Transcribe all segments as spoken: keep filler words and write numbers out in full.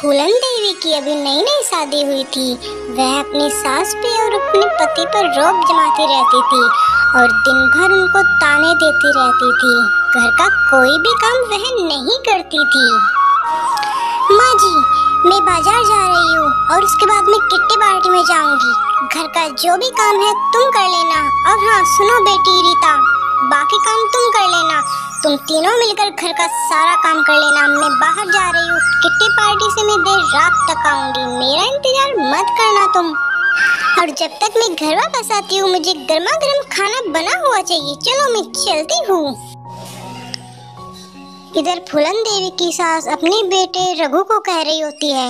फूलन देवी की अभी नई नई शादी हुई थी। वह अपनी सास पे और अपने पति पर रौब जमाती रहती थी और दिन भर उनको ताने देती रहती थी। घर का कोई भी काम वह नहीं करती थी। माँ जी, मैं बाजार जा रही हूँ और उसके बाद मैं किट्टी पार्टी में जाऊँगी। घर का जो भी काम है तुम कर लेना। और हाँ सुनो बेटी रीता, बाकी काम तुम कर लेना। तुम तीनों मिलकर घर का सारा काम कर लेना। मैं बाहर जा रही हूँ, किट्टी पार्टी से मैं देर रात तक आऊँगी। मेरा इंतजार मत करना तुम। और जब तक मैं घर वापस आती हूँ मुझे गर्मा गर्म खाना बना हुआ चाहिए। चलो मैं चलती हूँ। इधर फूलन देवी की सास अपने बेटे रघु को कह रही होती है,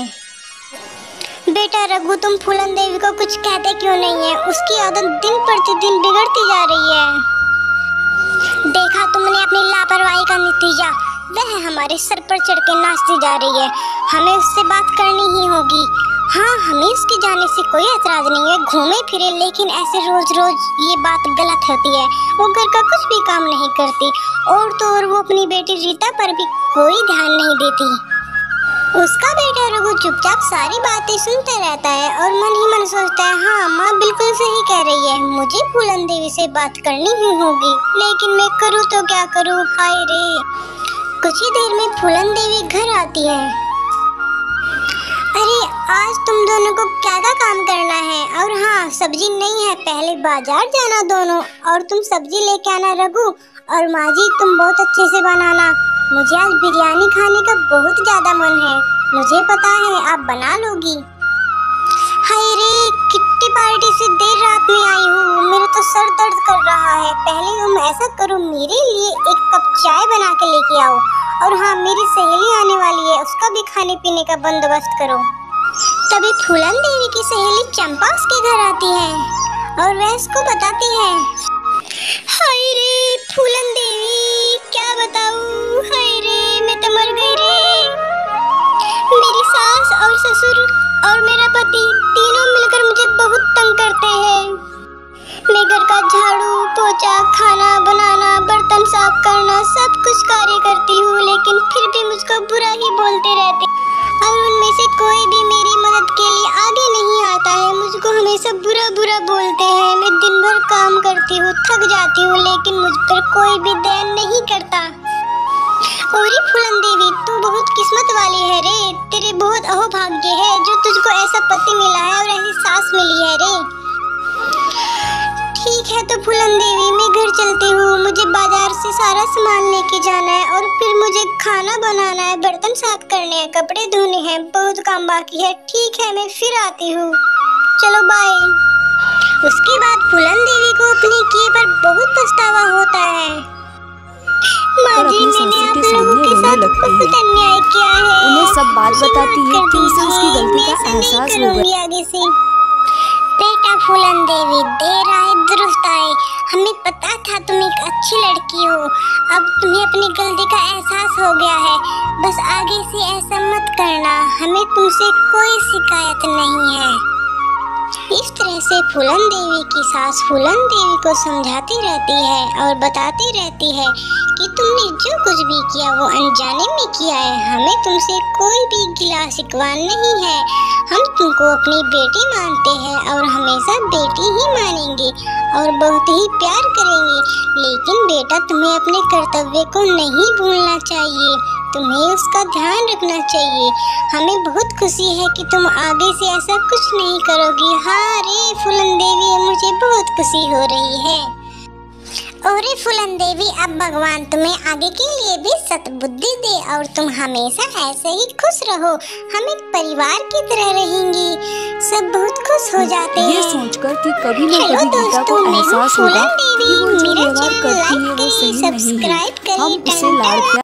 बेटा रघु तुम फूलन देवी को कुछ कहते क्यों नहीं है? उसकी आदत दिन प्रतिदिन बिगड़ती जा रही है। देखा तुमने अपनी लापरवाही का नतीजा, वह हमारे सर पर चढ़ के नाचती जा रही है। हमें उससे बात करनी ही होगी। हाँ, हमें उसके जाने से कोई एतराज नहीं है, घूमे फिरे, लेकिन ऐसे रोज रोज ये बात गलत होती है। वो घर का कुछ भी काम नहीं करती और तो और वो अपनी बेटी रीता पर भी कोई ध्यान नहीं देती। उसका बेटा रघु चुपचाप सारी बातें सुनता रहता है और मन ही मन सोचता है, हाँ माँ बिल्कुल सही कह रही है, मुझे फूलन देवी से बात करनी ही होगी। लेकिन मैं करूँ तो क्या करूँ? हाय रे। कुछ ही देर में फूलन देवी घर आती है। अरे आज तुम दोनों को क्या क्या काम करना है? और हाँ सब्जी नहीं है, पहले बाजार जाना दोनों, और तुम सब्जी लेके आना रघु। और माँ जी तुम बहुत अच्छे से बनाना, मुझे आज बिरयानी खाने का बहुत ज्यादा मन है। मुझे पता है आप बना लोगी। हाय रे, किट्टी पार्टी से देर रात में आई हूँ, मेरा तो सर दर्द कर रहा है। पहले तुम ऐसा करो, मेरे लिए एक कप चाय बना के लेके आओ। और हाँ मेरी सहेली आने वाली है, उसका भी खाने पीने का बंदोबस्त करो। तभी फूलन देवी की सहेली चंपा उसके घर आती है और वह उसको बताती है, हाय रे फूलन देवी क्या बताऊँ, हाय रे मैं तो मर गई रे। मेरी सास और ससुर और मेरा पति तीनों मिलकर मुझे बहुत तंग करते हैं। मैं घर का झाड़ू पोछा, खाना बनाना, बर्तन साफ करना, सब कुछ कार्य करती हूँ, लेकिन फिर भी मुझको बुरा ही बोलते रहते और उनमें से कोई भी मेरी मदद के लिए आगे नहीं आता है। मुझको हमेशा बुरा बुरा बोलते हैं। मैं दिन भर काम करती हूँ, थक जाती हूँ, लेकिन मुझ पर कोई भी ध्यान नहीं करता। ओरी फूलन देवी तू बहुत किस्मत वाली है रे, तेरे बहुत अहोभाग्य है जो तुझको ऐसा पति मिला है और ऐसी सास मिली है रे। ठीक है तो फूलन देवी मैं घर चलती हूँ, मुझे बाजार से सारा सामान लेके जाना है और फिर मुझे खाना बनाना है, बर्तन साफ करने हैं, कपड़े धोने हैं, बहुत काम बाकी है। ठीक है मैं फिर आती हूँ, चलो बाय। उसके बाद फूलन देवी को अपने किए पर बहुत पछतावा होता है। माँ जी मैंने आप लोगों के साथ बहुत अन्याय किया है। उन्हें सब बात बताती है कि उसे उसकी गलती का एहसास हो गया। आगे से बेटा फूलन देवी देर आए दुरुस्त आए, हमें पता था तुम एक अच्छी लड़की हो। अब तुम्हें अपनी गलती का एहसास हो गया है, बस आगे से ऐसा मत करना, हमें तुमसे कोई शिकायत नहीं है। इस तरह से फूलन देवी की सास फूलन देवी को समझाती रहती है और बताती रहती है कि तुमने जो कुछ भी किया वो अनजाने में किया है, हमें तुमसे कोई भी गिला शिकवा नहीं है। हम तुमको अपनी बेटी मानते हैं और हमेशा बेटी ही मानेंगे और बहुत ही प्यार करेंगे। लेकिन बेटा तुम्हें अपने कर्तव्य को नहीं भूलना चाहिए, तुम्हें उसका ध्यान रखना चाहिए। हमें बहुत खुशी है कि तुम आगे से ऐसा कुछ नहीं करोगी। हाँ रे फूलन देवी मुझे बहुत खुशी हो रही है। ओरे फूलन देवी अब भगवान तुम्हें आगे के लिए भी सतबुद्धि दे और तुम हमेशा ऐसे ही खुश रहो, हम एक परिवार की तरह रहेंगे। सब बहुत खुश हो जाते हैं ये सोचकर कि कभी ना कभी गीता को एहसास होगा कि वो जो व्यवहार करती है वो सही नहीं है। हम उसे लाड़